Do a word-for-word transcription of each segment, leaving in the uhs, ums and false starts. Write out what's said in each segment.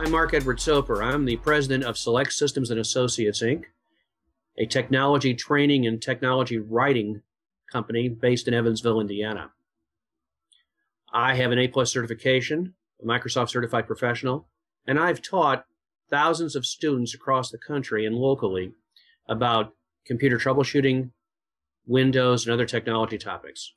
I'm Mark Edward Soper. I'm the president of Select Systems and Associates, Incorporated, a technology training and technology writing company based in Evansville, Indiana. I have an A plus certification, a Microsoft Certified Professional, and I've taught thousands of students across the country and locally about computer troubleshooting, Windows, and other technology topics.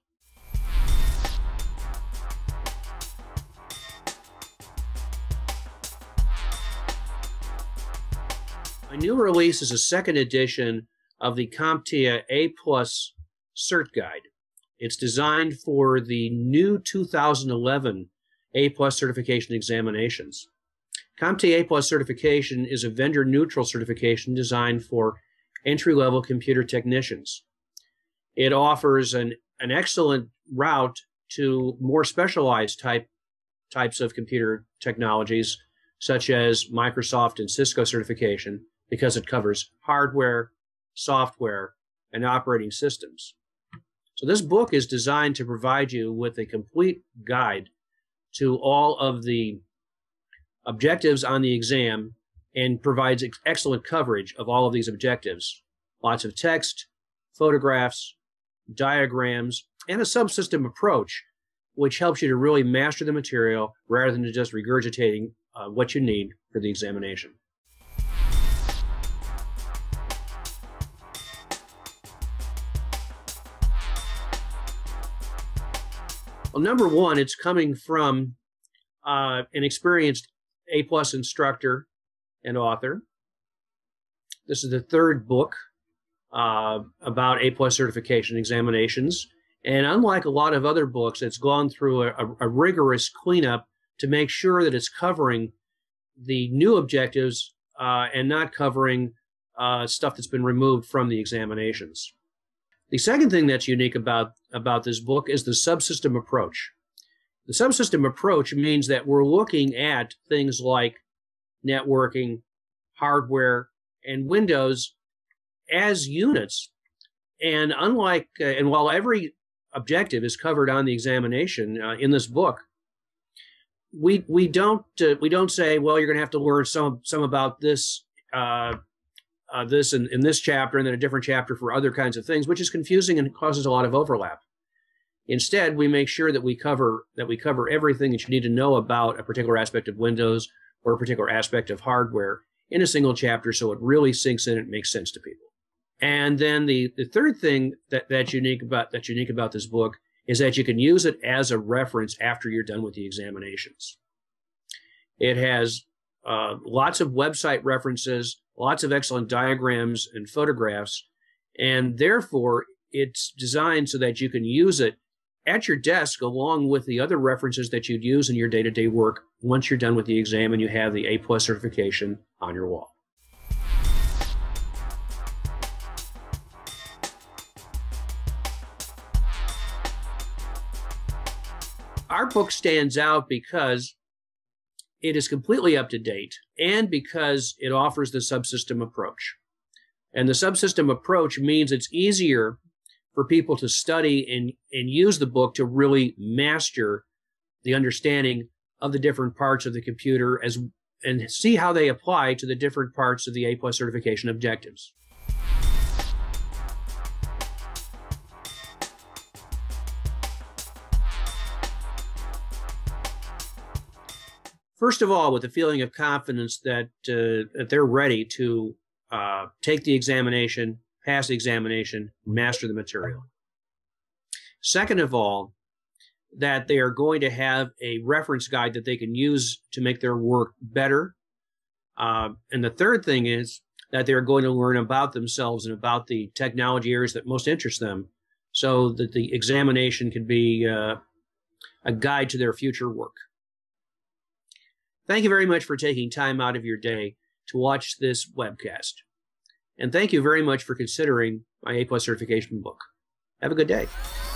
My new release is a second edition of the CompTIA A plus Cert Guide. It's designed for the new two thousand eleven A plus certification examinations. CompTIA A plus certification is a vendor-neutral certification designed for entry-level computer technicians. It offers an, an excellent route to more specialized type, types of computer technologies, such as Microsoft and Cisco certification, because it covers hardware, software, and operating systems. So this book is designed to provide you with a complete guide to all of the objectives on the exam and provides ex excellent coverage of all of these objectives. Lots of text, photographs, diagrams, and a subsystem approach, which helps you to really master the material rather than just regurgitating uh, what you need for the examination. Well, number one, it's coming from uh, an experienced A plus instructor and author. This is the third book uh, about A plus certification examinations. And unlike a lot of other books, it's gone through a, a rigorous cleanup to make sure that it's covering the new objectives uh, and not covering uh, stuff that's been removed from the examinations. The second thing that's unique about, about this book is the subsystem approach. The subsystem approach means that we're looking at things like networking, hardware, and Windows as units. And unlike, uh, and while every objective is covered on the examination uh, in this book, we we don't uh, we don't say, well, you're going to have to learn some some about this. Uh, Uh, this in, in this chapter and then a different chapter for other kinds of things, which is confusing and causes a lot of overlap. Instead, we make sure that we cover that we cover everything that you need to know about a particular aspect of Windows or a particular aspect of hardware in a single chapter, so it really sinks in and makes sense to people. And then the, the third thing that, that's unique about that's unique about this book is that you can use it as a reference after you're done with the examinations. It has uh, lots of website references, lots of excellent diagrams and photographs, and therefore it's designed so that you can use it at your desk along with the other references that you'd use in your day-to-day work once you're done with the exam and you have the A plus certification on your wall. Our book stands out because it is completely up to date and because it offers the subsystem approach. And the subsystem approach means it's easier for people to study and, and use the book to really master the understanding of the different parts of the computer as and see how they apply to the different parts of the A plus certification objectives. First of all, with a feeling of confidence that, uh, that they're ready to uh, take the examination, pass the examination, master the material. Second of all, that they are going to have a reference guide that they can use to make their work better. Uh, and the third thing is that they're going to learn about themselves and about the technology areas that most interest them, so that the examination can be uh, a guide to their future work. Thank you very much for taking time out of your day to watch this webcast. And thank you very much for considering my A plus certification book. Have a good day.